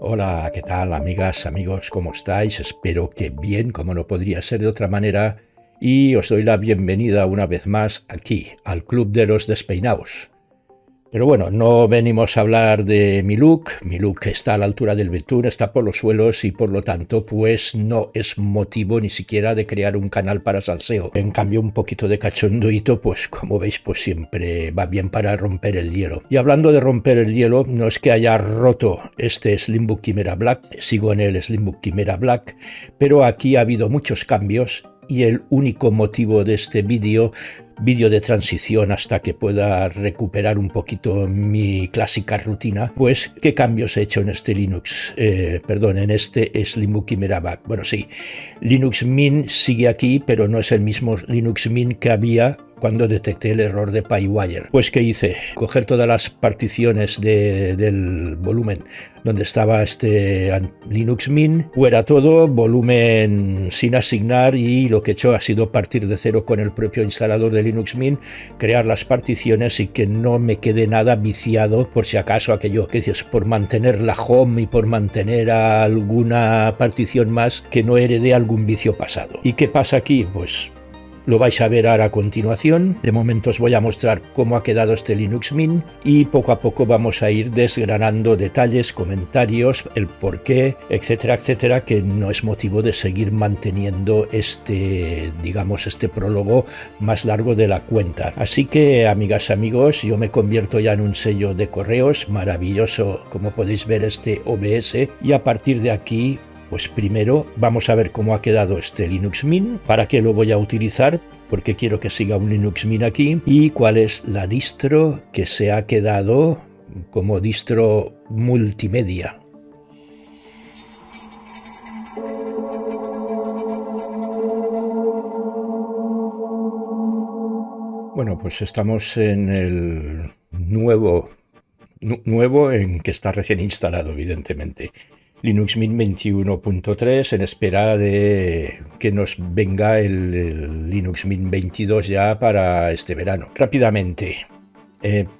Hola, ¿qué tal, amigas, amigos? ¿Cómo estáis? Espero que bien, como no podría ser de otra manera. Y os doy la bienvenida una vez más aquí, al Club de los Despeinaos. Pero bueno, no venimos a hablar de mi look está a la altura del betún, está por los suelos y por lo tanto pues no es motivo ni siquiera de crear un canal para salseo. En cambio un poquito de cachonduito pues como veis pues siempre va bien para romper el hielo. Y hablando de romper el hielo, no es que haya roto este Slimbook Kymera Black, sigo en el Slimbook Kymera Black, pero aquí ha habido muchos cambios y el único motivo de este vídeo de transición hasta que pueda recuperar un poquito mi clásica rutina, pues qué cambios he hecho en este Slimbook Kymera Black. Bueno, sí, Linux Mint sigue aquí, pero no es el mismo Linux Mint que había cuando detecté el error de PipeWire. Pues ¿qué hice? Coger todas las particiones del volumen donde estaba este Linux Mint, fuera todo, volumen sin asignar, y lo que he hecho ha sido partir de cero con el propio instalador de Linux Mint, crear las particiones y que no me quede nada viciado por si acaso aquello que dices por mantener la home y por mantener alguna partición más que no herede algún vicio pasado. ¿Y qué pasa aquí? Pues lo vais a ver ahora a continuación. De momento os voy a mostrar cómo ha quedado este Linux Mint y poco a poco vamos a ir desgranando detalles, comentarios, el porqué, etcétera, etcétera, que no es motivo de seguir manteniendo este prólogo más largo de la cuenta. Así que, amigas, amigos, yo me convierto ya en un sello de correos maravilloso, como podéis ver, este OBS, y a partir de aquí pues primero vamos a ver cómo ha quedado este Linux Mint, para qué lo voy a utilizar, porque quiero que siga un Linux Mint aquí, y cuál es la distro que se ha quedado como distro multimedia. Bueno, pues estamos en el nuevo en que está recién instalado, evidentemente. Linux Mint 21.3, en espera de que nos venga el Linux Mint 22 ya para este verano. Rápidamente,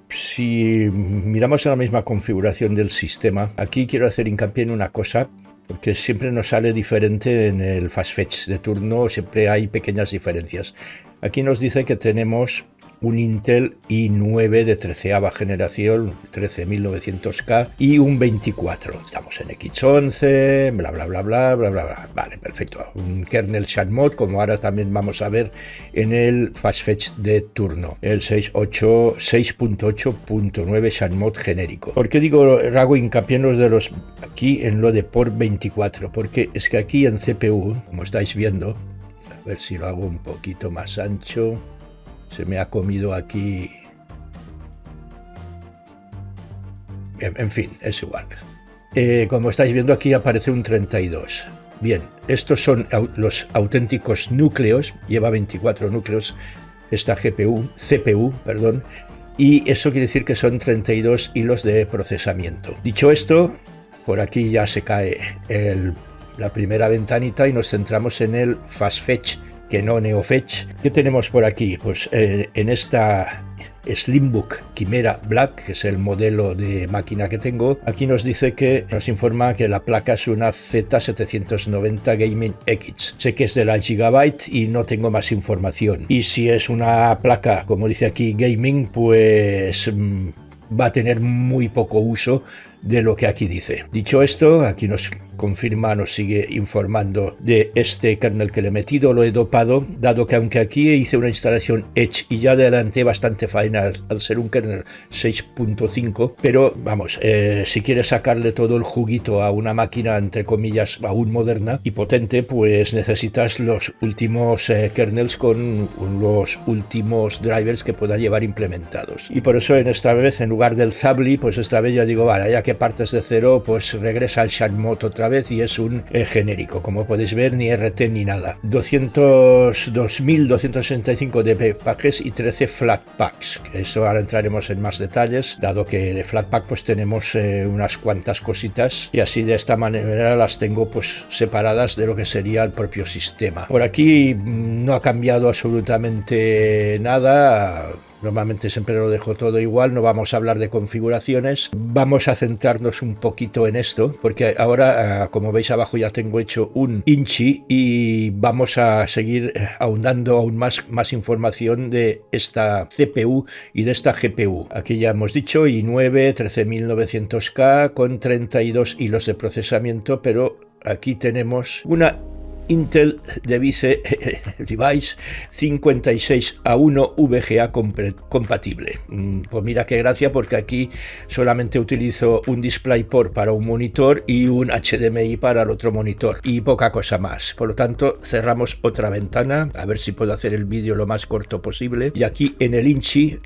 si miramos a la misma configuración del sistema, aquí quiero hacer hincapié en una cosa, porque siempre nos sale diferente en el Fast Fetch de turno, siempre hay pequeñas diferencias. Aquí nos dice que tenemos un Intel i9 de 13ª generación, 13900K, y un 24. Estamos en X11, bla, bla, bla, bla, bla, bla, bla. Vale, perfecto. Un kernel Xanmod, como ahora también vamos a ver en el Fast Fetch de turno. El 6.8.9 Xanmod genérico. ¿Por qué digo, hago hincapié en los de los aquí en lo de por 24? Porque es que aquí en CPU, como estáis viendo, a ver si lo hago un poquito más ancho. Se me ha comido aquí. Bien, en fin, es igual. Como estáis viendo aquí aparece un 32. Bien, estos son los auténticos núcleos. Lleva 24 núcleos esta CPU, perdón. Y eso quiere decir que son 32 hilos de procesamiento. Dicho esto, por aquí ya se cae la primera ventanita y nos centramos en el Fast Fetch, que no NeoFetch. ¿Qué tenemos por aquí? Pues en esta Slimbook Kymera Black, que es el modelo de máquina que tengo, aquí nos dice que nos informa que la placa es una Z790 Gaming X. Sé que es de la Gigabyte y no tengo más información. Y si es una placa, como dice aquí, gaming, pues va a tener muy poco uso de lo que aquí dice. Dicho esto, aquí nos confirma, nos sigue informando de este kernel que le he metido, lo he dopado, dado que aunque aquí hice una instalación Edge y ya adelanté bastante faena al ser un kernel 6.5, pero vamos, si quieres sacarle todo el juguito a una máquina, entre comillas, aún moderna y potente, pues necesitas los últimos kernels con los últimos drivers que pueda llevar implementados. Y por eso esta vez, en lugar del Zabli, pues esta vez ya digo, vale, ya que partes de cero, pues regresa al Xanmod otra vez y es un genérico, como podéis ver, ni RT ni nada. 2.265 dpacks y 13 flatpaks. Eso ahora entraremos en más detalles, dado que de flatpak pues tenemos unas cuantas cositas y así de esta manera las tengo pues separadas de lo que sería el propio sistema. Por aquí no ha cambiado absolutamente nada. Normalmente siempre lo dejo todo igual, no vamos a hablar de configuraciones. Vamos a centrarnos un poquito en esto, porque ahora, como veis abajo, ya tengo hecho un Inchi y vamos a seguir ahondando aún más información de esta CPU y de esta GPU. Aquí ya hemos dicho i9 13900K con 32 hilos de procesamiento, pero aquí tenemos una Intel Device Device 56A1 VGA compatible. Pues mira qué gracia, porque aquí solamente utilizo un DisplayPort para un monitor y un HDMI para el otro monitor y poca cosa más. Por lo tanto, cerramos otra ventana, a ver si puedo hacer el vídeo lo más corto posible. Y aquí en el Inchi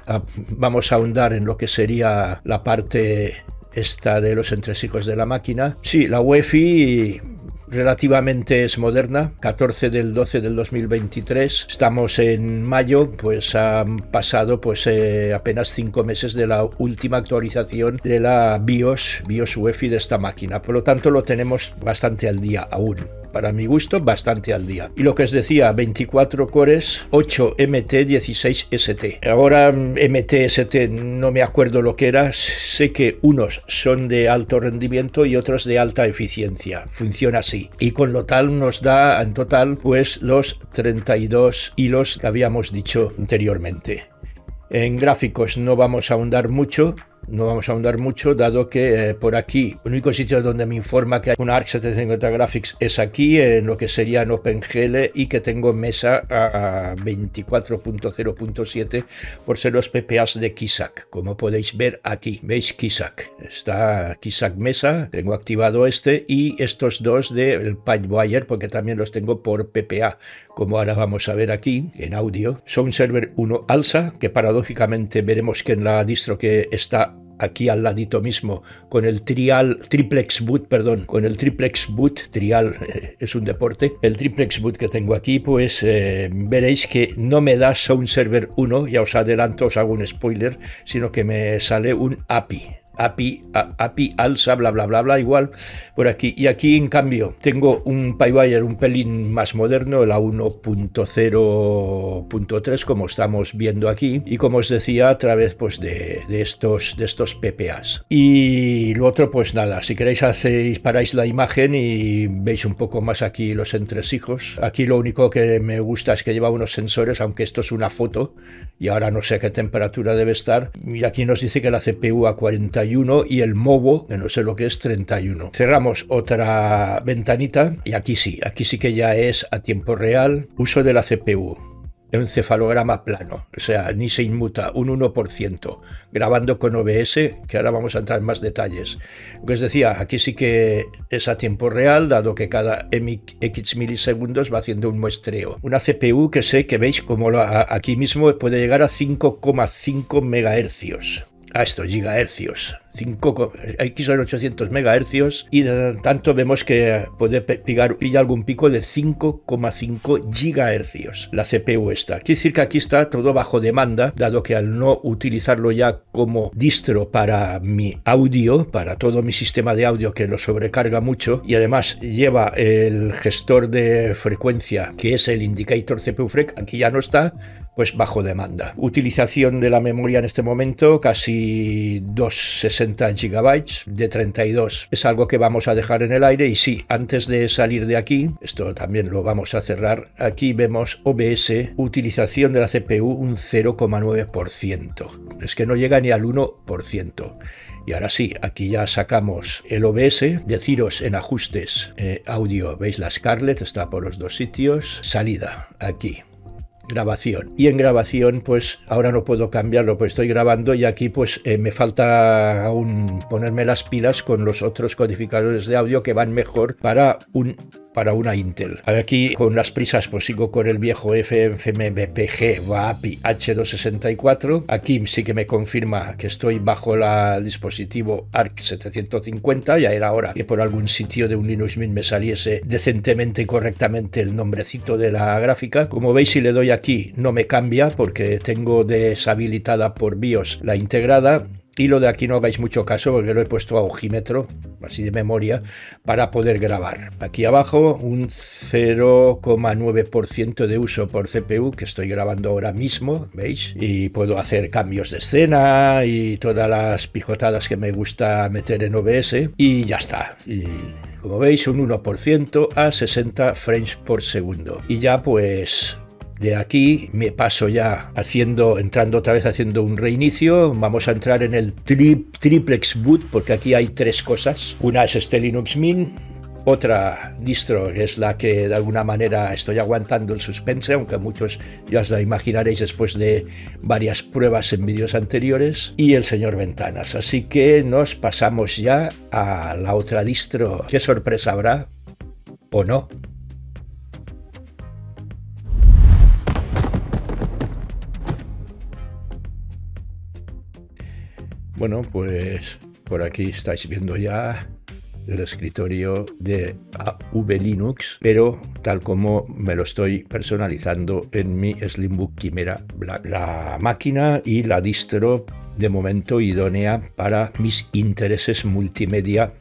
vamos a ahondar en lo que sería la parte esta de los entresijos de la máquina. Sí, la UEFI relativamente es moderna, 14/12/2023, estamos en mayo, pues han pasado pues apenas 5 meses de la última actualización de la BIOS UEFI de esta máquina, por lo tanto lo tenemos bastante al día aún. Para mi gusto, bastante al día. Y lo que os decía, 24 cores, 8 MT, 16 ST. Ahora MT, ST, no me acuerdo lo que era. Sé que unos son de alto rendimiento y otros de alta eficiencia. Funciona así. Y con lo tal nos da en total pues los 32 hilos que habíamos dicho anteriormente. En gráficos no vamos a ahondar mucho. Dado que por aquí el único sitio donde me informa que hay una ARC 750 Graphics es aquí, en lo que sería en OpenGL, y que tengo MESA a 24.0.7 por ser los PPAs de Kisak, como podéis ver aquí. Veis Kisak, está Kisak MESA, tengo activado este y estos dos del PipeWire, porque también los tengo por PPA, como ahora vamos a ver aquí en audio. Son server 1 Alsa, que paradójicamente veremos que en la distro que está aquí al ladito mismo, con el triplex boot, es un deporte, el triplex boot que tengo aquí, pues veréis que no me da Sound Server 1, ya os adelanto, os hago un spoiler, sino que me sale un API, Alsa, bla, igual por aquí. Y aquí en cambio tengo un PipeWire un pelín más moderno, la 1.0.3, como estamos viendo aquí, y como os decía, a través pues de estos PPAs. Y lo otro, pues nada, si queréis paráis la imagen y veis un poco más aquí los entresijos. Aquí lo único que me gusta es que lleva unos sensores, aunque esto es una foto y ahora no sé a qué temperatura debe estar. Y aquí nos dice que la CPU a 41 y el MOBO, que no sé lo que es, 31. Cerramos otra ventanita y aquí sí que ya es a tiempo real. Uso de la CPU, encefalograma plano, o sea, ni se inmuta, un 1%, grabando con OBS, que ahora vamos a entrar en más detalles. Lo que os decía, aquí sí que es a tiempo real, dado que cada X milisegundos va haciendo un muestreo. Una CPU que sé que veis como aquí mismo puede llegar a 5,5 MHz. A estos gigahercios, 800 megahercios, y de tanto vemos que puede pillar algún pico de 5,5 gigahercios la CPU esta. Quiere decir que aquí está todo bajo demanda, dado que al no utilizarlo ya como distro para mi audio, para todo mi sistema de audio que lo sobrecarga mucho, y además lleva el gestor de frecuencia que es el indicator CPU-FREC, aquí ya no está, pues bajo demanda. Utilización de la memoria en este momento, casi 260 GB de 32. Es algo que vamos a dejar en el aire. Y sí, antes de salir de aquí, esto también lo vamos a cerrar. Aquí vemos OBS, utilización de la CPU un 0,9%. Es que no llega ni al 1%. Y ahora sí, aquí ya sacamos el OBS. Deciros en ajustes, audio, veis la Scarlett, está por los dos sitios. Salida, aquí. Grabación, y en grabación pues ahora no puedo cambiarlo, pues estoy grabando, y aquí pues me falta aún ponerme las pilas con los otros codificadores de audio que van mejor para una Intel. Aquí con las prisas pues sigo con el viejo FFmpeg VAAPI h264. Aquí sí que me confirma que estoy bajo el dispositivo ARC 750, ya era hora que por algún sitio de un Linux Mint me saliese decentemente y correctamente el nombrecito de la gráfica. Como veis, si le doy aquí no me cambia porque tengo deshabilitada por BIOS la integrada. y lo de aquí no hagáis mucho caso porque lo he puesto a ojímetro, así de memoria, para poder grabar. Aquí abajo un 0,9% de uso por CPU que estoy grabando ahora mismo, ¿veis? Y puedo hacer cambios de escena y todas las pijotadas que me gusta meter en OBS y ya está. Y como veis, un 1% a 60 frames por segundo. Y ya pues... de aquí me paso ya entrando otra vez haciendo un reinicio. Vamos a entrar en el triplex boot porque aquí hay tres cosas. Una es este Linux Mint, otra distro que es la que de alguna manera estoy aguantando el suspense, aunque muchos ya os la imaginaréis después de varias pruebas en vídeos anteriores, y el señor Ventanas. Así que nos pasamos ya a la otra distro. ¿Qué sorpresa habrá o no? Bueno, pues por aquí estáis viendo ya el escritorio de AV Linux, pero tal como me lo estoy personalizando en mi Slimbook Kymera Black. La máquina y la distro de momento idónea para mis intereses multimedia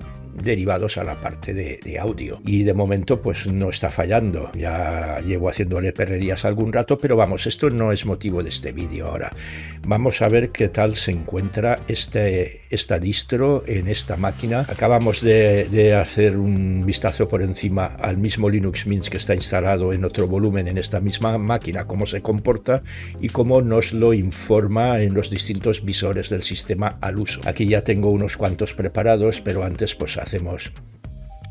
derivados a la parte de audio, y de momento pues no está fallando. Ya llevo haciéndole perrerías algún rato, pero vamos, esto no es motivo de este vídeo ahora. Vamos a ver qué tal se encuentra esta distro en esta máquina. Acabamos de hacer un vistazo por encima al mismo Linux Mint que está instalado en otro volumen en esta misma máquina, cómo se comporta y cómo nos lo informa en los distintos visores del sistema al uso. Aquí ya tengo unos cuantos preparados, pero antes pues hacemos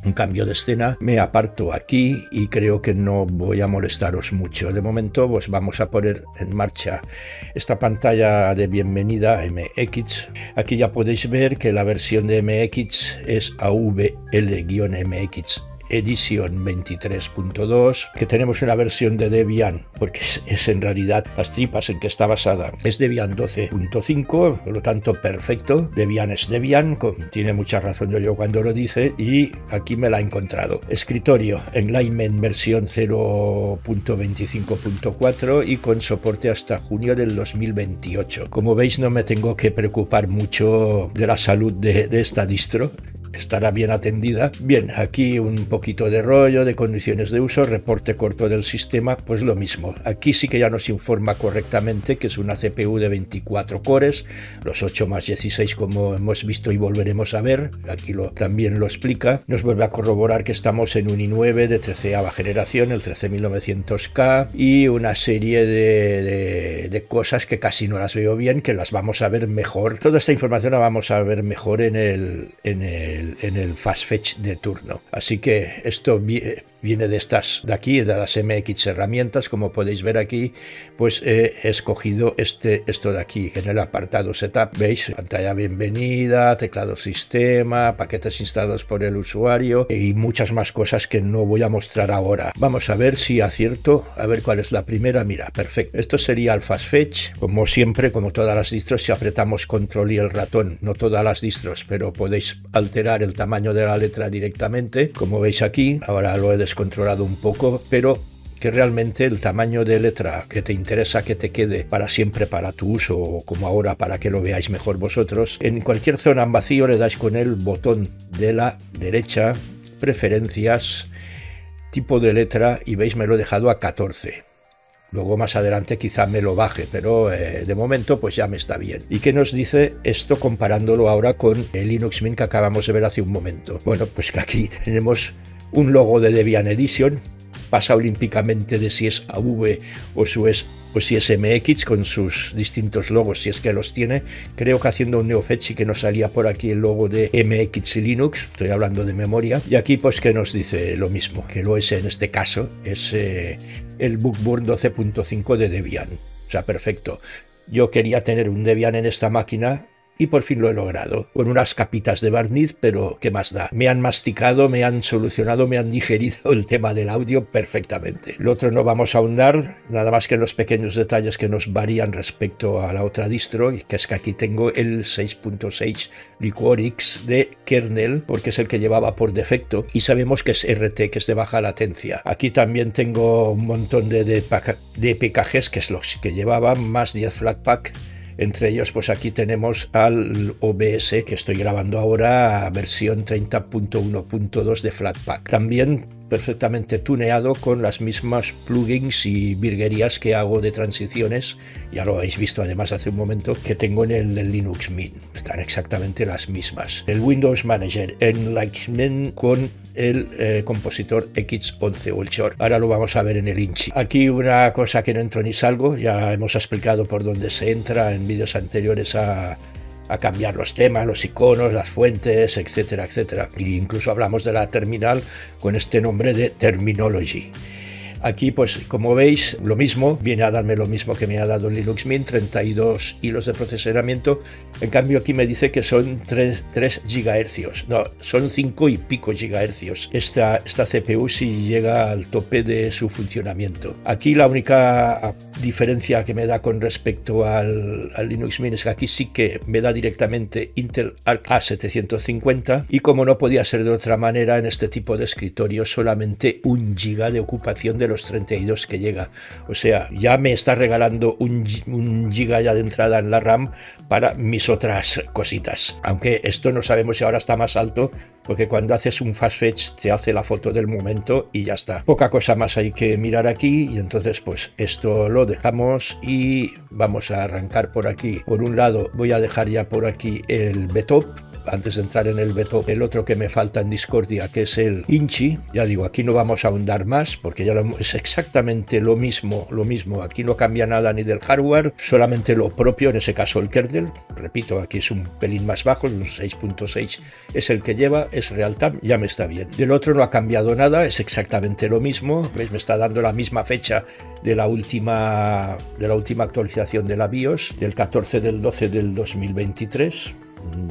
un cambio de escena. Me aparto aquí y creo que no voy a molestaros mucho. De momento pues vamos a poner en marcha esta pantalla de bienvenida MX. Aquí ya podéis ver que la versión de MX es AVL-MX Edition 23.2, que tenemos una versión de Debian, porque es en realidad las tripas en que está basada. Es Debian 12.5, por lo tanto perfecto. Debian es Debian, tiene mucha razón yo cuando lo dice, y aquí me la he encontrado. Escritorio Enlightenment versión 0.25.4 y con soporte hasta junio del 2028. Como veis, no me tengo que preocupar mucho de la salud de esta distro. Estará bien atendida. Bien, aquí un poquito de rollo, de condiciones de uso, reporte corto del sistema, pues lo mismo. Aquí sí que ya nos informa correctamente que es una CPU de 24 cores, los 8 más 16 como hemos visto y volveremos a ver, aquí también lo explica. Nos vuelve a corroborar que estamos en un i9 de 13ª generación, el 13900K, y una serie de cosas que casi no las veo bien, que las vamos a ver mejor. Toda esta información la vamos a ver mejor en el fast fetch de turno. Así que esto viene de estas de aquí, de las MX herramientas, como podéis ver aquí, pues he escogido esto de aquí, en el apartado setup, veis, pantalla bienvenida, teclado sistema, paquetes instalados por el usuario y muchas más cosas que no voy a mostrar ahora. Vamos a ver si acierto, a ver cuál es la primera. Mira, perfecto, esto sería el fast fetch. Como siempre, como todas las distros, si apretamos control y el ratón, no todas las distros, pero podéis alterar el tamaño de la letra directamente, como veis aquí. Ahora lo he descontrolado un poco, pero que realmente el tamaño de letra que te interesa que te quede para siempre para tu uso, o como ahora para que lo veáis mejor vosotros, en cualquier zona en vacío le dais con el botón de la derecha, preferencias, tipo de letra, y veis, me lo he dejado a 14. Luego más adelante quizá me lo baje, pero de momento pues ya me está bien. ¿Y qué nos dice esto comparándolo ahora con el Linux Mint que acabamos de ver hace un momento? Bueno, pues que aquí tenemos un logo de Debian Edition, pasa olímpicamente de si es AV o si es MX con sus distintos logos, si es que los tiene. Creo que haciendo un NeoFetch sí que nos salía por aquí el logo de MX Linux, estoy hablando de memoria. Y aquí pues que nos dice lo mismo, que el OS en este caso es el Bookburn 12.5 de Debian. O sea, perfecto. Yo quería tener un Debian en esta máquina y por fin lo he logrado, con unas capitas de barniz, pero ¿qué más da? Me han masticado, me han solucionado, me han digerido el tema del audio perfectamente. Lo otro no vamos a ahondar, nada más que en los pequeños detalles que nos varían respecto a la otra distro, que es que aquí tengo el 6.6 Liquorix de kernel, porque es el que llevaba por defecto, y sabemos que es RT, que es de baja latencia. Aquí también tengo un montón de PKGs, que es los que llevaba, más 10 Flatpak, Entre ellos, pues aquí tenemos al OBS, que estoy grabando ahora, versión 30.1.2 de Flatpak. También perfectamente tuneado con las mismas plugins y virguerías que hago de transiciones. Ya lo habéis visto además hace un momento que tengo en el Linux Mint. Están exactamente las mismas. El Windows Manager Enlightenment con el compositor X11 o el Short. Ahora lo vamos a ver en el Inchi. Aquí una cosa que no entro ni salgo. Ya hemos explicado por dónde se entra en vídeos anteriores a cambiar los temas, los iconos, las fuentes, etcétera, etcétera. E incluso hablamos de la terminal con este nombre de Terminology. Aquí, pues como veis, lo mismo, viene a darme lo mismo que me ha dado Linux Mint, 32 hilos de procesamiento. En cambio aquí me dice que son 3 GHz, no, son 5 y pico GHz. Esta CPU sí llega al tope de su funcionamiento. Aquí la única diferencia que me da con respecto al Linux Mint es que aquí sí que me da directamente Intel ARC A750 y, como no podía ser de otra manera, en este tipo de escritorio solamente 1 GB de ocupación de los 32 que llega. O sea, ya me está regalando un giga ya de entrada en la RAM para mis otras cositas, aunque esto no sabemos si ahora está más alto, porque cuando haces un fast fetch te hace la foto del momento y ya está. Poca cosa más hay que mirar aquí, y entonces pues esto lo dejamos y vamos a arrancar por aquí. Por un lado voy a dejar ya por aquí el B-top. Antes de entrar en el B-top, el otro que me falta en discordia, que es el Inchi. Ya digo, aquí no vamos a ahondar más porque ya es exactamente lo mismo, Aquí no cambia nada ni del hardware, solamente lo propio, en ese caso el kernel. Repito, aquí es un pelín más bajo, un 6.6 es el que lleva, es real-time, ya me está bien. Del otro no ha cambiado nada, es exactamente lo mismo. ¿Ves? Me está dando la misma fecha de la última actualización de la BIOS, del 14/12/2023.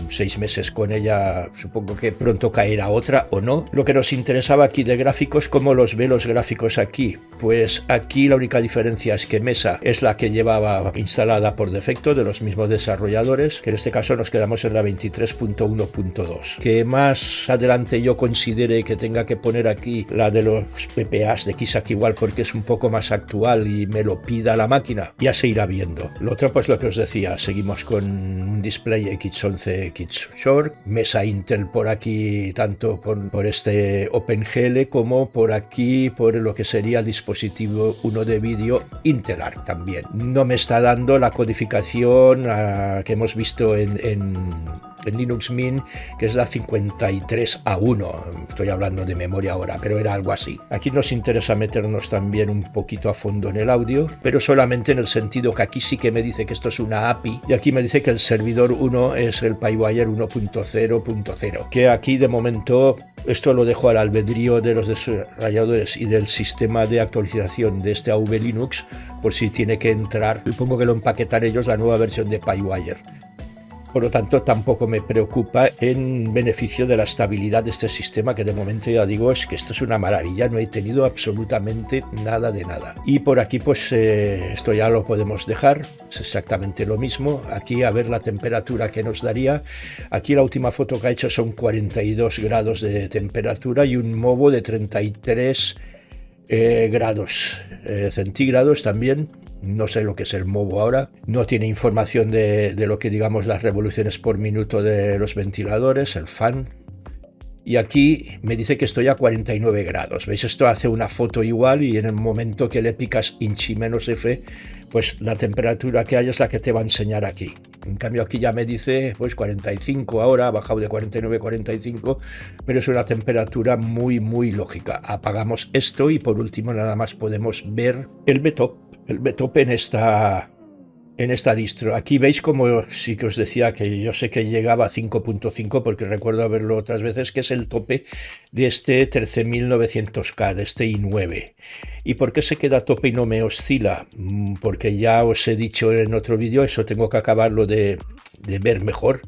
6 meses con ella, supongo que pronto caerá otra o no. Lo que nos interesaba aquí de gráficos, ¿cómo los ve los gráficos aquí? Pues aquí la única diferencia es que MESA es la que llevaba instalada por defecto de los mismos desarrolladores, que en este caso nos quedamos en la 23.1.2. Que más adelante yo considere que tenga que poner aquí la de los PPAs de Kisak igual, porque es un poco más actual y me lo pida la máquina, ya se irá viendo. Lo otro, pues lo que os decía, seguimos con un display X11 Kids Short, MESA Intel por aquí, tanto por este OpenGL como por aquí, por lo que sería dispositivo 1 de vídeo Intel ARC también. No me está dando la codificación que hemos visto en Linux Mint, que es la 53:1. Estoy hablando de memoria ahora, pero era algo así. Aquí nos interesa meternos también un poquito a fondo en el audio, pero solamente en el sentido que aquí sí que me dice que esto es una API, y aquí me dice que el servidor 1 es el PipeWire 1.0.0, que aquí de momento esto lo dejo al albedrío de los desarrolladores y del sistema de actualización de este AV Linux, por si tiene que entrar, supongo que lo empaquetan ellos, la nueva versión de PipeWire. Por lo tanto, tampoco me preocupa en beneficio de la estabilidad de este sistema, que de momento ya digo, es que esto es una maravilla, no he tenido absolutamente nada de nada. Y por aquí, pues esto ya lo podemos dejar, es exactamente lo mismo. Aquí a ver la temperatura que nos daría. Aquí la última foto que ha hecho son 42 grados de temperatura y un movo de 33 grados centígrados también. No sé lo que es el movo ahora, no tiene información de lo que digamos las revoluciones por minuto de los ventiladores, el fan. Y aquí me dice que estoy a 49 grados. ¿Veis? Esto hace una foto igual y en el momento que le picas Inchi -F, pues la temperatura que hay es la que te va a enseñar aquí. En cambio aquí ya me dice pues 45 ahora, ha bajado de 49 a 45, pero es una temperatura muy, muy lógica. Apagamos esto y por último nada más podemos ver el B-top. El B-top en esta distro. Aquí veis, como sí que os decía, que yo sé que llegaba a 5.5 porque recuerdo haberlo otras veces, que es el tope de este 13900K, de este i9. ¿Y por qué se queda a tope y no me oscila? Porque ya os he dicho en otro vídeo, eso tengo que acabarlo de ver mejor.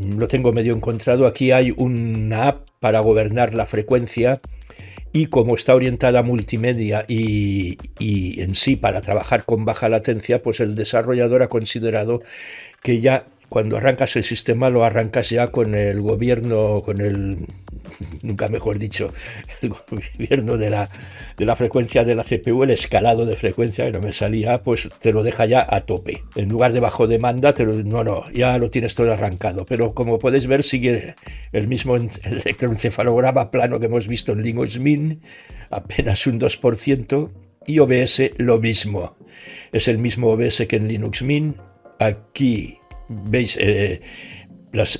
Lo tengo medio encontrado. Aquí hay una app para gobernar la frecuencia. Y como está orientada a multimedia y en sí para trabajar con baja latencia, pues el desarrollador ha considerado que ya cuando arrancas el sistema lo arrancas ya con el gobierno, con el nunca mejor dicho, el gobierno de la frecuencia de la CPU, el escalado de frecuencia, que no me salía, pues te lo deja ya a tope. En lugar de bajo demanda, ya lo tienes todo arrancado. Pero como podéis ver, sigue el mismo electroencefalograma plano que hemos visto en Linux Mint, apenas un 2%, y OBS lo mismo. Es el mismo OBS que en Linux Mint. Aquí veis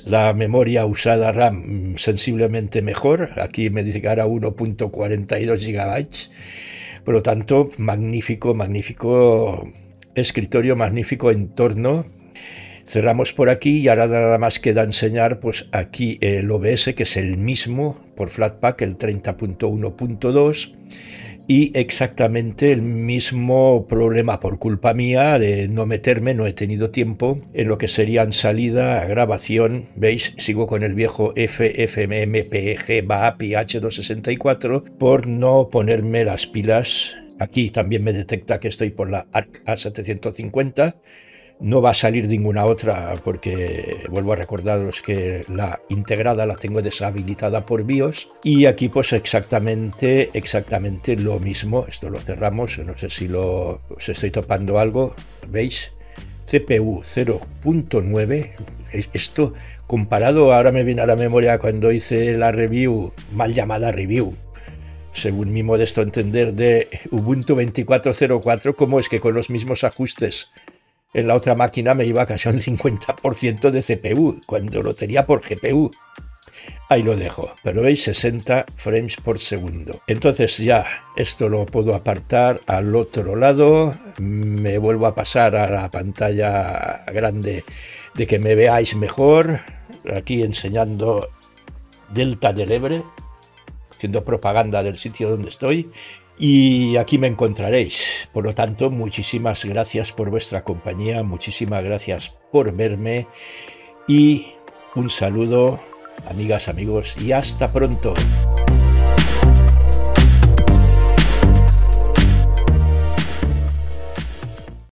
la memoria usada RAM sensiblemente mejor. Aquí me dice que ahora 1.42 GB. Por lo tanto, magnífico, magnífico escritorio, magnífico entorno. Cerramos por aquí y ahora nada más queda enseñar pues aquí el OBS, que es el mismo por Flatpak, el 30.1.2. Y exactamente el mismo problema por culpa mía de no meterme, no he tenido tiempo en lo que serían salida, grabación. Veis, sigo con el viejo FFmpeg VAAPI h264 por no ponerme las pilas. Aquí también me detecta que estoy por la ARC A750. No va a salir ninguna otra porque vuelvo a recordaros que la integrada la tengo deshabilitada por BIOS. Y aquí pues exactamente lo mismo. Esto lo cerramos, no sé si os estoy topando algo. ¿Veis? CPU 0.9. Esto comparado, ahora me viene a la memoria cuando hice la review, mal llamada review, según mi modesto entender, de Ubuntu 24.04, ¿cómo es que con los mismos ajustes en la otra máquina me iba casi un 50% de CPU, cuando lo tenía por GPU? Ahí lo dejo, pero veis, 60 frames por segundo. Entonces ya esto lo puedo apartar al otro lado, me vuelvo a pasar a la pantalla grande de que me veáis mejor, aquí enseñando Delta del Ebre, haciendo propaganda del sitio donde estoy. Y aquí me encontraréis. Por lo tanto, muchísimas gracias por vuestra compañía, muchísimas gracias por verme y un saludo, amigas, amigos, y hasta pronto.